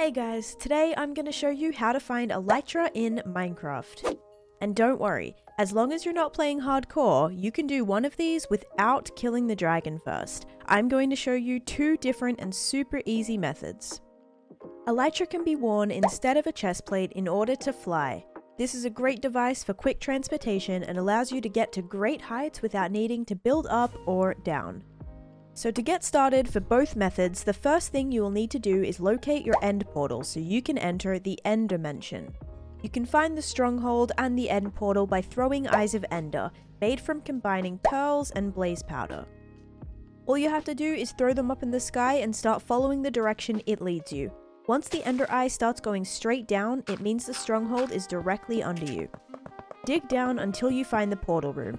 Hey guys, today I'm going to show you how to find Elytra in Minecraft. And don't worry, as long as you're not playing hardcore, you can do one of these without killing the dragon first. I'm going to show you two different and super easy methods. Elytra can be worn instead of a chestplate in order to fly. This is a great device for quick transportation and allows you to get to great heights without needing to build up or down. So to get started for both methods, the first thing you will need to do is locate your End Portal so you can enter the End Dimension. You can find the Stronghold and the End Portal by throwing Eyes of Ender, made from combining pearls and blaze powder. All you have to do is throw them up in the sky and start following the direction it leads you. Once the Ender Eye starts going straight down, it means the Stronghold is directly under you. Dig down until you find the portal room.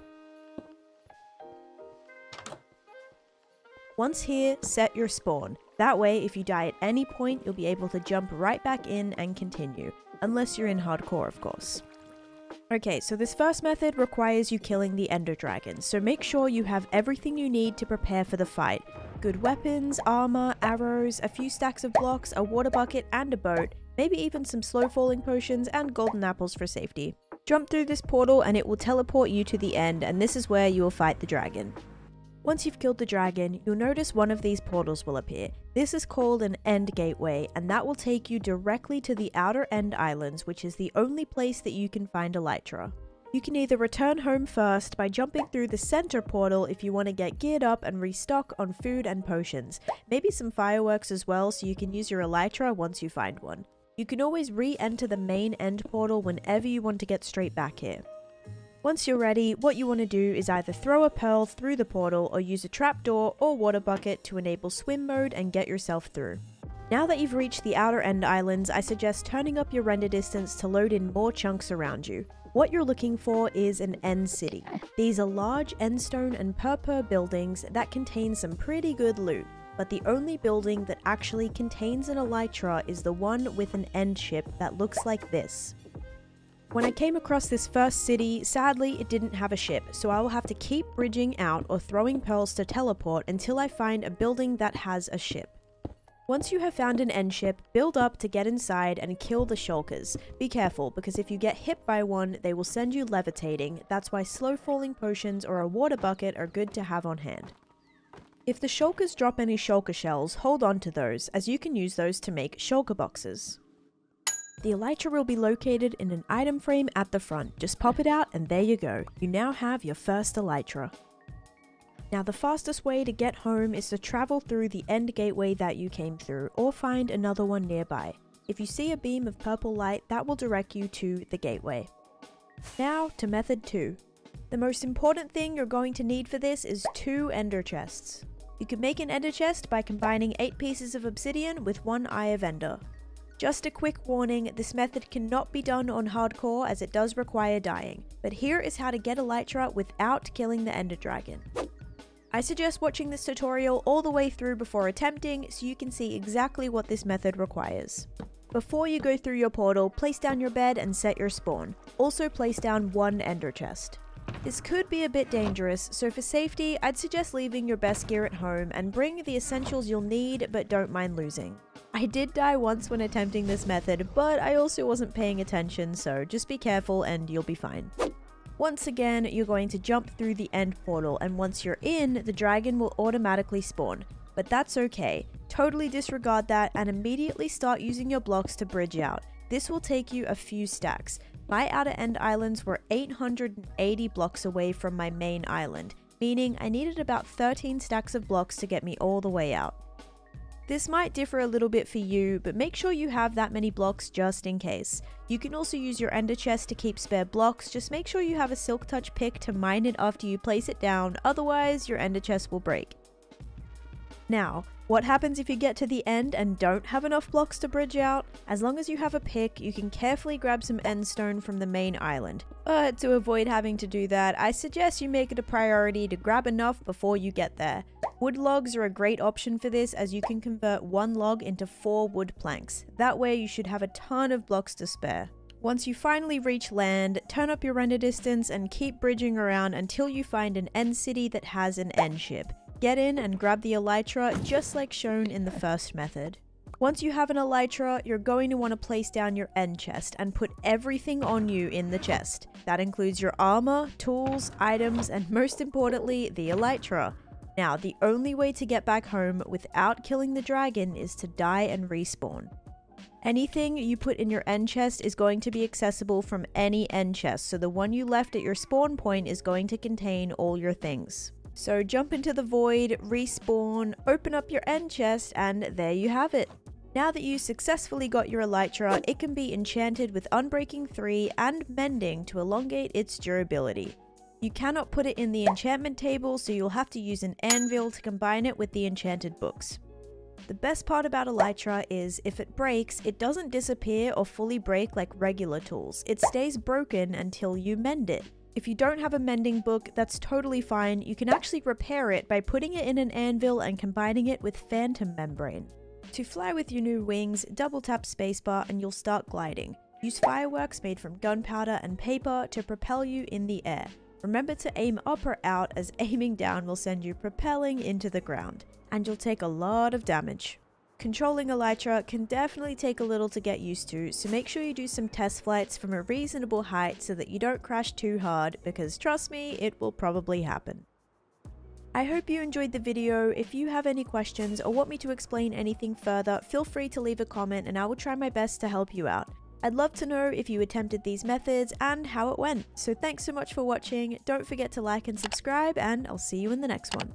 Once here, set your spawn. That way, if you die at any point, you'll be able to jump right back in and continue. Unless you're in hardcore, of course. Okay, so this first method requires you killing the Ender Dragon, so make sure you have everything you need to prepare for the fight. Good weapons, armor, arrows, a few stacks of blocks, a water bucket and a boat, maybe even some slow falling potions and golden apples for safety. Jump through this portal and it will teleport you to the end, and this is where you will fight the dragon. Once you've killed the dragon, you'll notice one of these portals will appear. This is called an End Gateway, and that will take you directly to the Outer End Islands, which is the only place that you can find Elytra. You can either return home first by jumping through the center portal if you want to get geared up and restock on food and potions, maybe some fireworks as well, so you can use your Elytra once you find one. You can always re-enter the main End Portal whenever you want to get straight back here. Once you're ready, what you want to do is either throw a pearl through the portal or use a trapdoor or water bucket to enable swim mode and get yourself through. Now that you've reached the Outer End Islands, I suggest turning up your render distance to load in more chunks around you. What you're looking for is an End City. These are large endstone and purpur buildings that contain some pretty good loot, but the only building that actually contains an Elytra is the one with an End ship that looks like this. When I came across this first city, sadly it didn't have a ship, so I will have to keep bridging out or throwing pearls to teleport until I find a building that has a ship. Once you have found an end ship, build up to get inside and kill the shulkers. Be careful, because if you get hit by one, they will send you levitating. That's why slow falling potions or a water bucket are good to have on hand. If the shulkers drop any shulker shells, hold on to those, as you can use those to make shulker boxes. The Elytra will be located in an item frame at the front. Just pop it out and there you go. You now have your first Elytra. Now the fastest way to get home is to travel through the End Gateway that you came through, or find another one nearby. If you see a beam of purple light, that will direct you to the gateway. Now to method 2. The most important thing you're going to need for this is 2 Ender chests. You can make an Ender chest by combining 8 pieces of obsidian with 1 Eye of Ender. Just a quick warning, this method cannot be done on hardcore as it does require dying, but here is how to get Elytra without killing the Ender Dragon. I suggest watching this tutorial all the way through before attempting so you can see exactly what this method requires. Before you go through your portal, place down your bed and set your spawn. Also place down 1 Ender chest. This could be a bit dangerous, so for safety, I'd suggest leaving your best gear at home and bring the essentials you'll need but don't mind losing. I did die once when attempting this method, but I also wasn't paying attention, so just be careful and you'll be fine. Once again, you're going to jump through the End Portal, and once you're in, the dragon will automatically spawn. But that's okay, totally disregard that and immediately start using your blocks to bridge out. This will take you a few stacks. My Outer End Islands were 880 blocks away from my main island, meaning I needed about 13 stacks of blocks to get me all the way out. This might differ a little bit for you, but make sure you have that many blocks just in case. You can also use your Ender chest to keep spare blocks, just make sure you have a Silk Touch pick to mine it after you place it down, otherwise your Ender chest will break. Now, what happens if you get to the end and don't have enough blocks to bridge out? As long as you have a pick, you can carefully grab some endstone from the main island. But to avoid having to do that, I suggest you make it a priority to grab enough before you get there. Wood logs are a great option for this, as you can convert 1 log into 4 wood planks. That way you should have a ton of blocks to spare. Once you finally reach land, turn up your render distance and keep bridging around until you find an end city that has an end ship. Get in and grab the Elytra, just like shown in the first method. Once you have an Elytra, you're going to want to place down your end chest and put everything on you in the chest. That includes your armor, tools, items, and most importantly, the Elytra. Now, the only way to get back home without killing the dragon is to die and respawn. Anything you put in your end chest is going to be accessible from any end chest, so the one you left at your spawn point is going to contain all your things. So jump into the void, respawn, open up your end chest, and there you have it. Now that you successfully got your Elytra, it can be enchanted with Unbreaking 3 and Mending to elongate its durability. You cannot put it in the enchantment table, so you'll have to use an anvil to combine it with the enchanted books. The best part about Elytra is, if it breaks, it doesn't disappear or fully break like regular tools. It stays broken until you mend it. If you don't have a mending book, that's totally fine. You can actually repair it by putting it in an anvil and combining it with phantom membrane. To fly with your new wings, double tap spacebar and you'll start gliding. Use fireworks made from gunpowder and paper to propel you in the air. Remember to aim up or out, as aiming down will send you propelling into the ground, and you'll take a lot of damage. Controlling Elytra can definitely take a little to get used to, so make sure you do some test flights from a reasonable height so that you don't crash too hard, because trust me, it will probably happen. I hope you enjoyed the video. If you have any questions or want me to explain anything further, feel free to leave a comment and I will try my best to help you out. I'd love to know if you attempted these methods and how it went. So thanks so much for watching. Don't forget to like and subscribe, and I'll see you in the next one.